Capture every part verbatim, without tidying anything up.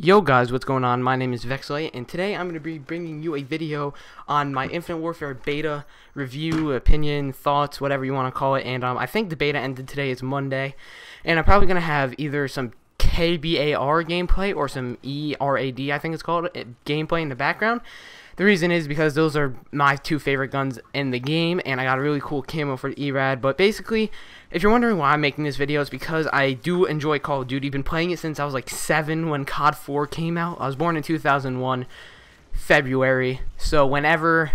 Yo guys, what's going on? My name is Vexley, and today I'm going to be bringing you a video on my Infinite Warfare beta review, opinion, thoughts, whatever you want to call it. And um, I think the beta ended today. It's Monday, and I'm probably going to have either some K B A R gameplay or some E R A D, I think it's called, gameplay in the background. The reason is because those are my two favorite guns in the game, and I got a really cool camo for the E rad. But basically, if you're wondering why I'm making this video, it's because I do enjoy Call of Duty. I've been playing it since I was like seven when C O D four came out. I was born in two thousand one, February, so whenever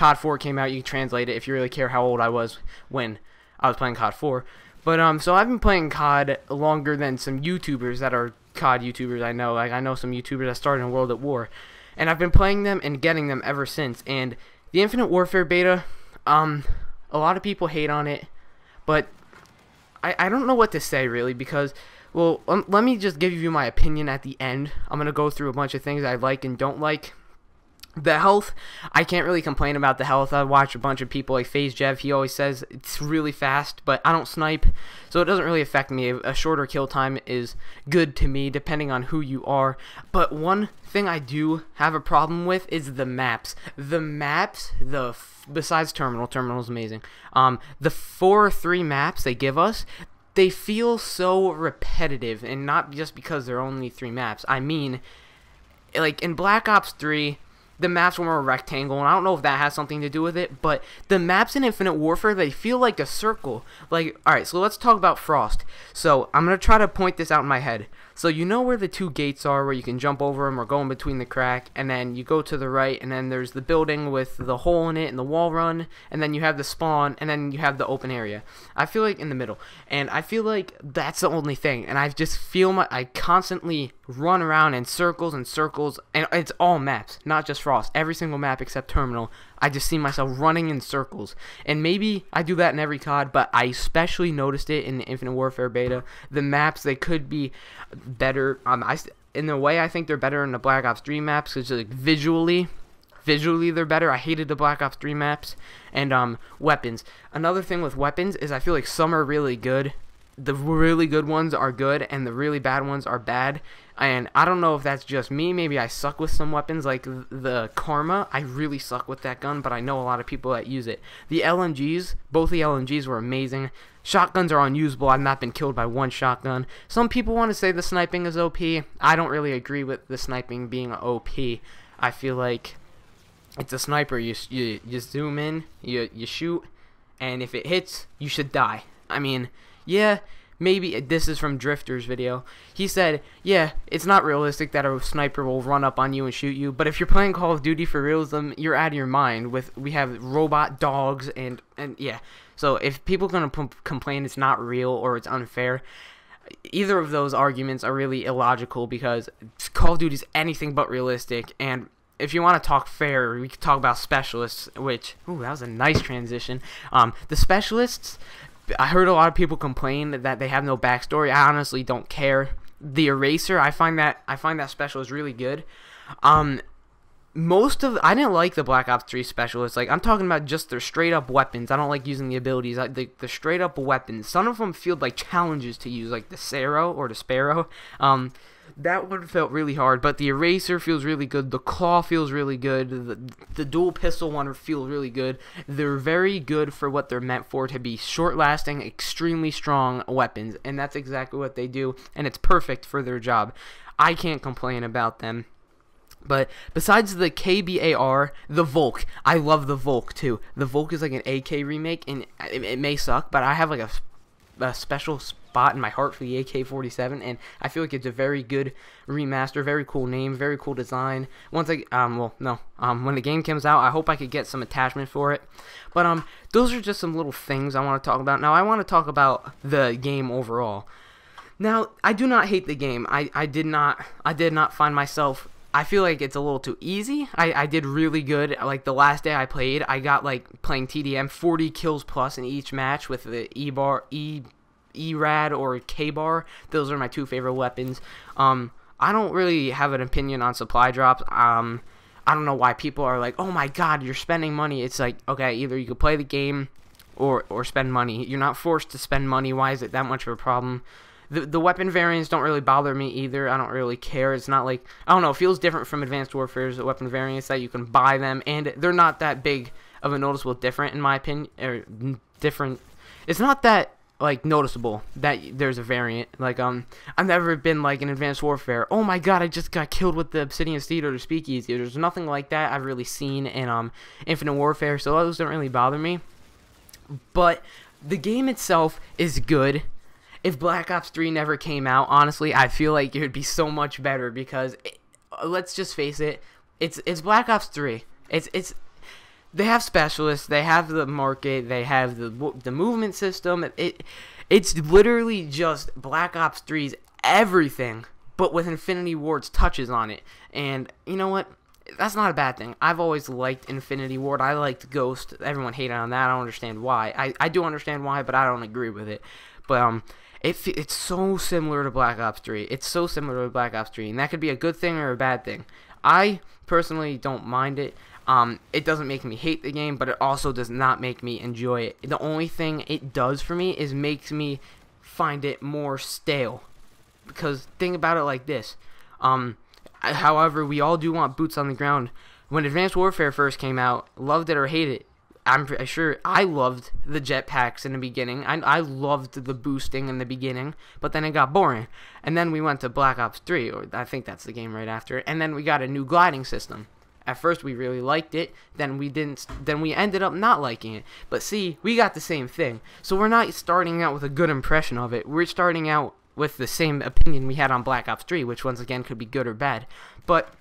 C O D four came out, you can translate it if you really care how old I was when I was playing C O D four. But um, so I've been playing C O D longer than some YouTubers that are C O D YouTubers I know. Like, I know some YouTubers that started in World at War. And I've been playing them and getting them ever since. And the Infinite Warfare beta, um, a lot of people hate on it, but I, I don't know what to say really, because, well, um, let me just give you my opinion at the end. I'm going to go through a bunch of things I like and don't like. The health, I can't really complain about the health. I watch a bunch of people like FaZe Jeff. He always says it's really fast, but I don't snipe, so it doesn't really affect me. A shorter kill time is good to me, depending on who you are. But one thing I do have a problem with is the maps. The maps, the f besides Terminal, Terminal is amazing. Um, the four or three maps they give us, they feel so repetitive, and not just because there are only three maps. I mean, like in Black Ops three. The maps were more rectangle, and I don't know if that has something to do with it, but the maps in Infinite Warfare, they feel like a circle. Like, alright, so let's talk about Frost. So, I'm going to try to point this out in my head. So, you know where the two gates are, where you can jump over them or go in between the crack, and then you go to the right, and then there's the building with the hole in it and the wall run, and then you have the spawn, and then you have the open area. I feel like in the middle, and I feel like that's the only thing, and I just feel my, I constantly run around in circles and circles, and it's all maps, not just Frost. Every single map except Terminal, I just see myself running in circles. And maybe I do that in every C O D, but I especially noticed it in the Infinite Warfare beta. The maps, they could be better. Um, I, in a way, I think they're better in the Black Ops three maps, because like, visually, visually they're better. I hated the Black Ops three maps. And um, weapons. Another thing with weapons is I feel like some are really good. The really good ones are good, and the really bad ones are bad. And I don't know if that's just me. Maybe I suck with some weapons, like the Karma. I really suck with that gun, but I know a lot of people that use it. The L M Gs, both the L M Gs were amazing. Shotguns are unusable. I've not been killed by one shotgun. Some people want to say the sniping is O P. I don't really agree with the sniping being O P. I feel like it's a sniper. You you, you zoom in, you, you shoot, and if it hits, you should die. I mean, yeah, maybe this is from Drifter's video. He said, yeah, it's not realistic that a sniper will run up on you and shoot you, but if you're playing Call of Duty for realism, you're out of your mind. With we have robot dogs and and yeah. So if people are going to complain it's not real or it's unfair, either of those arguments are really illogical, because Call of Duty is anything but realistic. And if you want to talk fair, we could talk about specialists, which, ooh, that was a nice transition. Um the specialists, I heard a lot of people complain that they have no backstory. I honestly don't care. The Eraser, I find that I find that special is really good. Um, most of I didn't like the Black Ops three specialists. Like, I'm talking about just their straight up weapons. I don't like using the abilities. I, the the straight up weapons. Some of them feel like challenges to use, like the Sparrow or the Sparrow. Um, that one felt really hard. But the Eraser feels really good. The Claw feels really good. The, the dual pistol one feels really good. They're very good for what they're meant for, to be short lasting, extremely strong weapons, and that's exactly what they do, and it's perfect for their job. I can't complain about them. But besides the K B A R, the Volk, I love the Volk too. The Volk is like an A K remake, and it, it may suck, but I have like a a special spot in my heart for the A K forty-seven, and I feel like it's a very good remaster, very cool name, very cool design. Once I, um, well, no, um, when the game comes out, I hope I could get some attachment for it. But, um, those are just some little things I want to talk about. Now, I want to talk about the game overall. Now, I do not hate the game. I, I did not, I did not find myself, I feel like it's a little too easy. I, I did really good. Like, the last day I played, I got, like, playing T D M, forty kills plus in each match with the E bar, E, E rad or K bar. Those are my two favorite weapons. Um, I don't really have an opinion on supply drops. Um, I don't know why people are like, oh my god, you're spending money. It's like, okay, either you could play the game or, or spend money. You're not forced to spend money. Why is it that much of a problem? The, the weapon variants don't really bother me either. I don't really care. It's not like, I don't know, it feels different from Advanced Warfare's weapon variants that you can buy them, and they're not that big of a noticeable different in my opinion, or different. It's not that like noticeable that there's a variant. Like um, I've never been like in Advanced Warfare, oh my god, I just got killed with the Obsidian Steed or the Speakeasy. There's nothing like that I've really seen in um Infinite Warfare, so those don't really bother me. But the game itself is good. If Black Ops three never came out, honestly, I feel like it would be so much better because, it, let's just face it, it's it's Black Ops three. It's it's they have specialists, they have the market, they have the the movement system. It it's literally just Black Ops three's everything, but with Infinity Ward's touches on it. And you know what? That's not a bad thing. I've always liked Infinity Ward. I liked Ghost. Everyone hated on that. I don't understand why. I I do understand why, but I don't agree with it. But um. It, it's so similar to Black Ops three. It's so similar to Black Ops three, and that could be a good thing or a bad thing. I personally don't mind it. Um, it doesn't make me hate the game, but it also does not make me enjoy it. The only thing it does for me is makes me find it more stale. Because think about it like this. Um, however, we all do want boots on the ground. When Advanced Warfare first came out, loved it or hated it. I'm pretty sure I loved the jetpacks in the beginning. I, I loved the boosting in the beginning, but then it got boring. And then we went to Black Ops three, or I think that's the game right after. And then we got a new gliding system. At first we really liked it, then we didn't. Then we ended up not liking it. But see, we got the same thing. So we're not starting out with a good impression of it. We're starting out with the same opinion we had on Black Ops three, which once again could be good or bad. But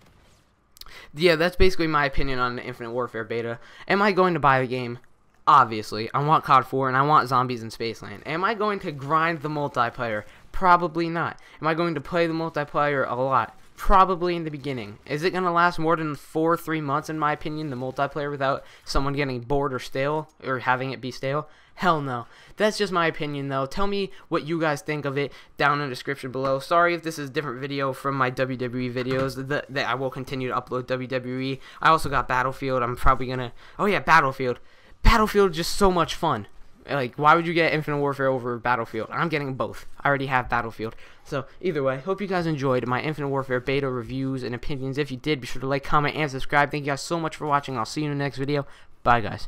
yeah, that's basically my opinion on the Infinite Warfare beta. Am I going to buy the game? Obviously. I want COD four and I want Zombies in Spaceland. Am I going to grind the multiplayer? Probably not. Am I going to play the multiplayer a lot? Probably in the beginning. Is it going to last more than four, three months in my opinion, the multiplayer, without someone getting bored or stale, or having it be stale? Hell no. That's just my opinion though. Tell me what you guys think of it down in the description below. Sorry if this is a different video from my W W E videos, that, that I will continue to upload W W E. I also got Battlefield. I'm probably going to, oh yeah, Battlefield. Battlefield, just so much fun. Like, why would you get Infinite Warfare over Battlefield? I'm getting both. I already have Battlefield. So, either way, hope you guys enjoyed my Infinite Warfare beta reviews and opinions. If you did, be sure to like, comment, and subscribe. Thank you guys so much for watching. I'll see you in the next video. Bye, guys.